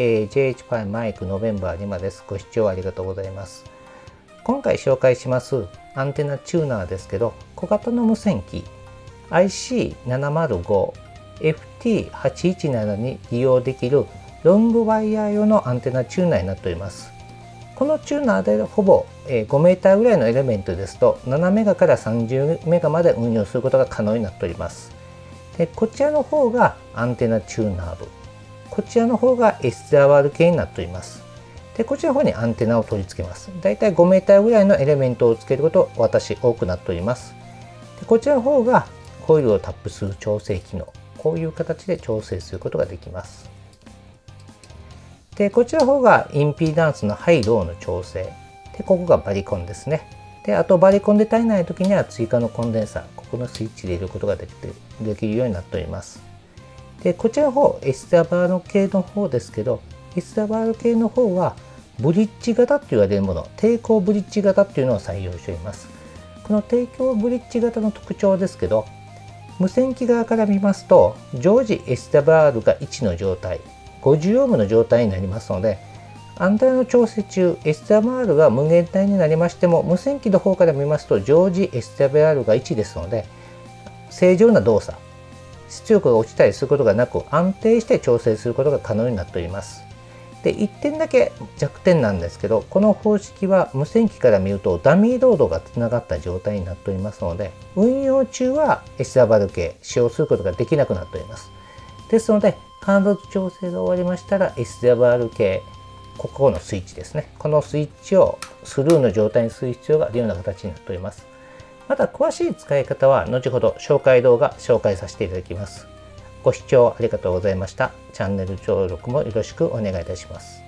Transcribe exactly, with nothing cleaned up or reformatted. えー、ジェイエイチファイブ マイクノベンバーにまです。ご視聴ありがとうございます。今回紹介しますアンテナチューナーですけど、小型の無線機 アイシーななまるご エフティーはちいちなな に利用できるロングワイヤー用のアンテナチューナーになっております。このチューナーでほぼ ごメーター ぐらいのエレメントですとななメガからさんじゅうメガまで運用することが可能になっております。でこちらの方がアンテナチューナー部、こちらの方が エスダブリューアール 系になっております。でこちらの方にアンテナを取り付けます。だいたい ごメーター ぐらいのエレメントをつけること私多くなっております。でこちらの方がコイルをタップする調整機能、こういう形で調整することができます。でこちらの方がインピーダンスのハイローの調整で、ここがバリコンですね。であとバリコンで足りない時には追加のコンデンサー、ここのスイッチで入れることができてできるようになっております。でこちらの方 エスダブリューアール 系の方ですけど、 エスダブリューアール 系の方はブリッジ型と言われるもの、抵抗ブリッジ型というのを採用しています。この抵抗ブリッジ型の特徴ですけど、無線機側から見ますと常時 エスダブリューアール がいちの状態、ごじゅうオームの状態になりますので、アンテナの調整中 エスダブリューアール が無限大になりましても、無線機の方から見ますと常時 エスダブリューアール がいちですので、正常な動作、出力が落ちたりすることがなく安定して調整することが可能になっております。でいってんだけ弱点なんですけど、この方式は無線機から見るとダミーロードがつながった状態になっておりますので、運用中は エスダブリューアール 系使用することができなくなっております。ですので感度調整が終わりましたら エスダブリューアール 系、ここのスイッチですね、このスイッチをスルーの状態にする必要があるような形になっております。また詳しい使い方は後ほど紹介動画紹介させていただきます。ご視聴ありがとうございました。チャンネル登録もよろしくお願いいたします。